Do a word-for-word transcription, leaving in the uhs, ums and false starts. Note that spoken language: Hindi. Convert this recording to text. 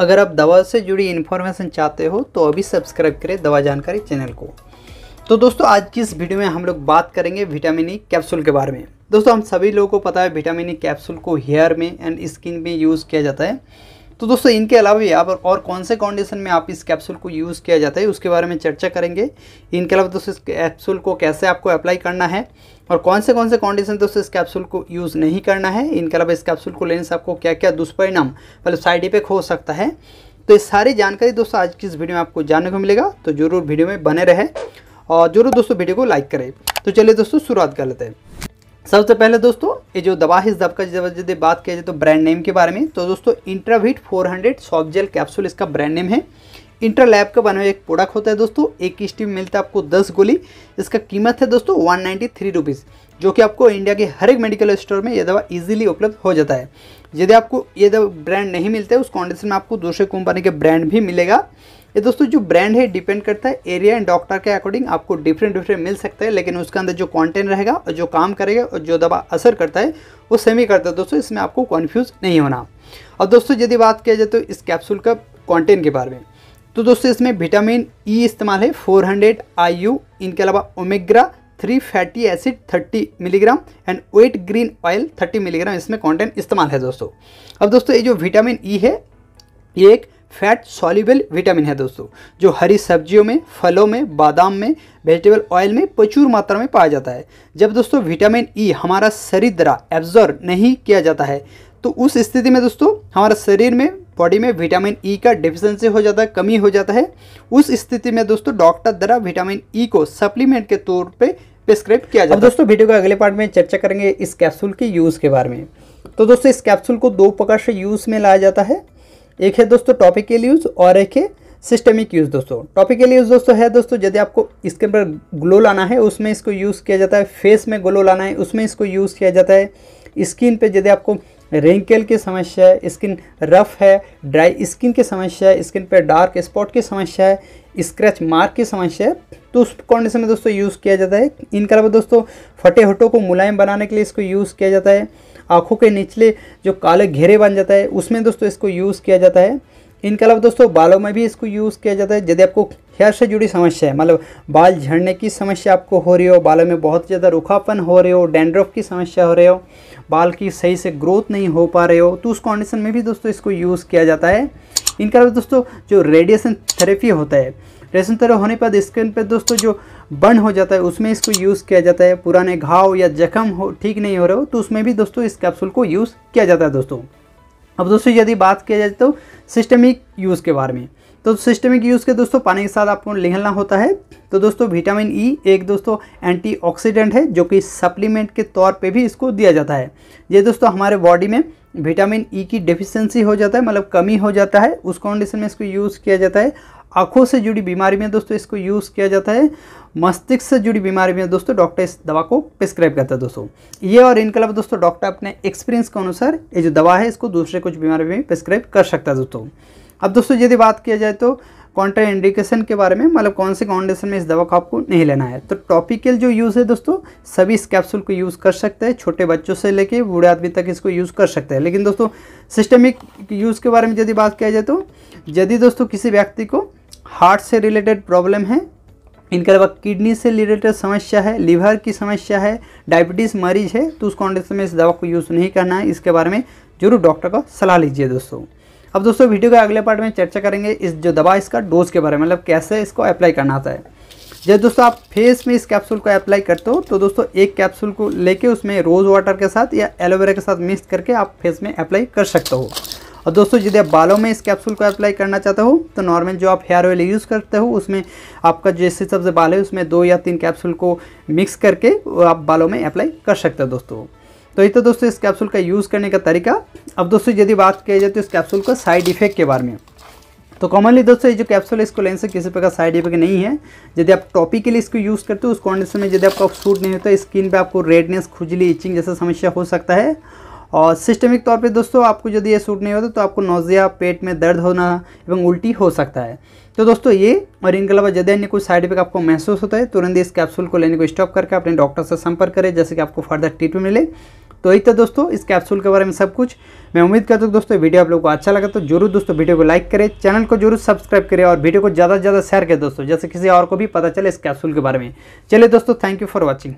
अगर आप दवा से जुड़ी इन्फॉर्मेशन चाहते हो तो अभी सब्सक्राइब करें दवा जानकारी चैनल को। तो दोस्तों आज की इस वीडियो में हम लोग बात करेंगे विटामिन ई कैप्सूल के बारे में। दोस्तों हम सभी लोगों को पता है विटामिन ई कैप्सूल को हेयर में एंड स्किन में यूज़ किया जाता है। तो दोस्तों इनके अलावा यहाँ पर और कौन से कंडीशन में आप इस कैप्सूल को यूज़ किया जाता है उसके बारे में चर्चा करेंगे। इनके अलावा दोस्तों इस कैप्सूल को कैसे आपको अप्लाई करना है और कौन से कौन से कंडीशन दोस्तों इस कैप्सूल को यूज़ नहीं करना है। इनके अलावा इस कैप्सूल को लेने से आपको क्या क्या दुष्परिणाम मतलब साइड इफेक्ट हो सकता है, तो ये सारी जानकारी दोस्तों आज की इस वीडियो में आपको जानने को मिलेगा। तो ज़रूर वीडियो में बने रहें और ज़रूर दोस्तों वीडियो को लाइक करें। तो चलिए दोस्तों शुरुआत कर लेते हैं। सबसे पहले दोस्तों ये जो दवा है इस दवा का जब बात किया जाए तो ब्रांड नेम के बारे में, तो दोस्तों इंट्राविट चार सौ सॉफ्ट जेल कैप्सूल इसका ब्रांड नेम है। इंटरलैब का बना हुआ एक प्रोडक्ट होता है दोस्तों। एक स्टीम मिलता है आपको दस गोली। इसका कीमत है दोस्तों वन नाइन्टी थ्री रुपीज़, जो कि आपको इंडिया के हर एक मेडिकल स्टोर में यह दवा इजीली उपलब्ध हो जाता है। यदि आपको ये दवा ब्रांड नहीं मिलता है उस कंडीशन में आपको दूसरे कंपनी के ब्रांड भी मिलेगा। ये दोस्तों जो ब्रांड है डिपेंड करता है एरिया एंड डॉक्टर के अकॉर्डिंग आपको डिफरेंट डिफरेंट मिल सकता है, लेकिन उसके अंदर जो कंटेंट रहेगा और जो काम करेगा और जो दवा असर करता है वो सेम ही करता है दोस्तों। इसमें आपको कन्फ्यूज़ नहीं होना। और दोस्तों यदि बात किया जाए तो इस कैप्सूल का कंटेंट के बारे में, तो दोस्तों इसमें विटामिन ई इस्तेमाल है चार सौ आई यू। इनके अलावा ओमेगा थ्री फैटी एसिड तीस milligram and wheat green oil तीस मिलीग्राम इसमें कंटेंट इस्तेमाल है दोस्तों। अब दोस्तों ये जो विटामिन ई है ये एक फैट सॉल्युबल विटामिन है दोस्तों, जो हरी सब्जियों में, फलों में, बादाम में, वेजिटेबल ऑयल में प्रचुर मात्रा में पाया जाता है। जब दोस्तों विटामिन ई हमारा शरीर द्वारा एब्जॉर्ब नहीं किया जाता है तो उस स्थिति में दोस्तों हमारा शरीर में, बॉडी में विटामिन ई का डिफिशेंसी हो जाता है, कमी हो जाता है। उस स्थिति में दोस्तों डॉक्टर द्वारा विटामिन ई को सप्लीमेंट के तौर पर प्रिस्क्राइब किया जाता है। दोस्तों वीडियो के अगले पार्ट में चर्चा करेंगे इस कैप्सूल के यूज़ के बारे में। तो दोस्तों इस कैप्सूल को दो प्रकार से यूज़ में लाया जाता है। एक है दोस्तों टॉपिकल यूज़ और एक है सिस्टमिक यूज़। दोस्तों टॉपिकल यूज़ दोस्तों है दोस्तों यदि आपको इसके ऊपर ग्लो लाना है उसमें इसको यूज़ किया जाता है, फेस में ग्लो लाना है उसमें इसको यूज़ किया जाता है। स्किन पे यदि आपको रिंकल की समस्या है, स्किन रफ है, ड्राई स्किन की समस्या है, स्किन पर डार्क स्पॉट की समस्या है, स्क्रैच मार्क की समस्या है, तो उस कंडीशन में दोस्तों यूज़ किया जाता है। इनके अलावा दोस्तों फटे होठों को मुलायम बनाने के लिए इसको यूज़ किया जाता है। आँखों के निचले जो काले घेरे बन जाता है उसमें दोस्तों इसको यूज़ किया जाता है। इनके अलावा दोस्तों बालों में भी इसको यूज़ किया जाता है। यदि आपको हेयर से जुड़ी समस्या है, मतलब बाल झड़ने की समस्या आपको हो रही हो, बालों में बहुत ज़्यादा रूखापन हो रहे हो, डैंड्रफ की समस्या हो रही हो, बाल की सही से ग्रोथ नहीं हो पा रहे हो, तो उस कंडीशन में भी दोस्तों इसको यूज़ किया जाता है। इनके अलावा दोस्तों जो रेडिएशन थेरेपी होता है, रेडिएशन थेरेपी होने पर स्किन पर दोस्तों जो बर्न हो जाता है उसमें इसको यूज़ किया जाता है। पुराने घाव या जख्म हो ठीक नहीं हो रहे हो तो उसमें भी दोस्तों इस कैप्सूल को यूज़ किया जाता है दोस्तों। अब दोस्तों यदि बात किया जाए तो सिस्टमिक यूज़ के बारे में, तो सिस्टमिक यूज़ के दोस्तों पानी के साथ आपको निगलना होता है। तो दोस्तों विटामिन ई एक दोस्तों एंटीऑक्सीडेंट है जो कि सप्लीमेंट के तौर पे भी इसको दिया जाता है। ये दोस्तों हमारे बॉडी में विटामिन ई की डिफिशेंसी हो जाता है, मतलब कमी हो जाता है, उस कंडीशन में इसको यूज़ किया जाता है। आँखों से जुड़ी बीमारी में दोस्तों इसको यूज़ किया जाता है। मस्तिष्क से जुड़ी बीमारी में दोस्तों डॉक्टर इस दवा को प्रिस्क्राइब करता है दोस्तों। ये और इनके अलावा दोस्तों डॉक्टर अपने एक्सपीरियंस के अनुसार ये जो दवा है इसको दूसरे कुछ बीमारी में प्रिस्क्राइब कर सकता है दोस्तों। अब दोस्तों यदि बात किया जाए तो कॉन्ट्रा इंडिकेशन के बारे में, मतलब कौन से कंडीशन में इस दवा को आपको नहीं लेना है, तो टॉपिकल जो यूज़ है दोस्तों सभी इस कैप्सूल को यूज़ कर सकते हैं। छोटे बच्चों से लेके बूढ़े आदमी तक इसको यूज़ कर सकते हैं। लेकिन दोस्तों सिस्टमिक यूज़ के बारे में यदि बात किया जाए तो यदि दोस्तों किसी व्यक्ति को हार्ट से रिलेटेड प्रॉब्लम है, इनके अलावा किडनी से रिलेटेड समस्या है, लीवर की समस्या है, डायबिटीज़ मरीज है, तो उस कंडीशन में इस दवा को यूज़ नहीं करना है। इसके बारे में जरूर डॉक्टर का सलाह लीजिए दोस्तों। अब दोस्तों वीडियो के अगले पार्ट में चर्चा करेंगे इस जो दवा इसका डोज के बारे में, मतलब कैसे इसको अप्लाई करना आता है। जब दोस्तों आप फेस में इस कैप्सूल को अप्लाई करते हो तो दोस्तों एक कैप्सूल को लेके उसमें रोज़ वाटर के साथ या एलोवेरा के साथ मिक्स करके आप फेस में अप्लाई कर सकते हो। और दोस्तों यदि आप बालों में इस कैप्सूल को अप्लाई करना चाहते हो तो नॉर्मल जो आप हेयर ऑयल यूज़ करते हो उसमें आपका जिस हिसाब से बाल है उसमें दो या तीन कैप्सूल को मिक्स करके आप बालों में अप्लाई कर सकते हो दोस्तों। तो ये तो दोस्तों इस कैप्सूल का यूज़ करने का तरीका। अब दोस्तों यदि बात किया जाए तो इस कैप्सूल का साइड इफेक्ट के बारे में, तो कॉमनली दोस्तों ये जो कैप्सूल है इसको लेने से किसी प्रकार साइड इफेक्ट नहीं है। यदि आप टॉपिकली इसको यूज़ करते हो उस कंडीशन में यदि आपका सूट नहीं होता, स्किन पर आपको रेडनेस, खुजली, इचिंग जैसा समस्या हो सकता है। और सिस्टमिक तौर पे दोस्तों आपको यदि ये सूट नहीं होता तो आपको नोजिया, पेट में दर्द होना एवं उल्टी हो सकता है। तो दोस्तों ये और इनके अलावा यदि अन्य कोई साइड इफेक्ट आपको महसूस होता है तुरंत इस कैप्सूल को लेने को स्टॉप करके अपने डॉक्टर से संपर्क करें, जैसे कि आपको फर्दर ट्रीटमेंट मिले। तो यही था दोस्तों इस कैप्सूल के बारे में सब कुछ। मैं उम्मीद करता हूँ दोस्तों वीडियो आप लोगों को अच्छा लगा, तो जरूर दोस्तों वीडियो को लाइक करें, चैनल को जरूर सब्सक्राइब करें और वीडियो को ज़्यादा से ज़्यादा शेयर करें दोस्तों, जैसे किसी और को भी पता चले इस कैप्सूल के बारे में। चलिए दोस्तों, थैंक यू फॉर वॉचिंग।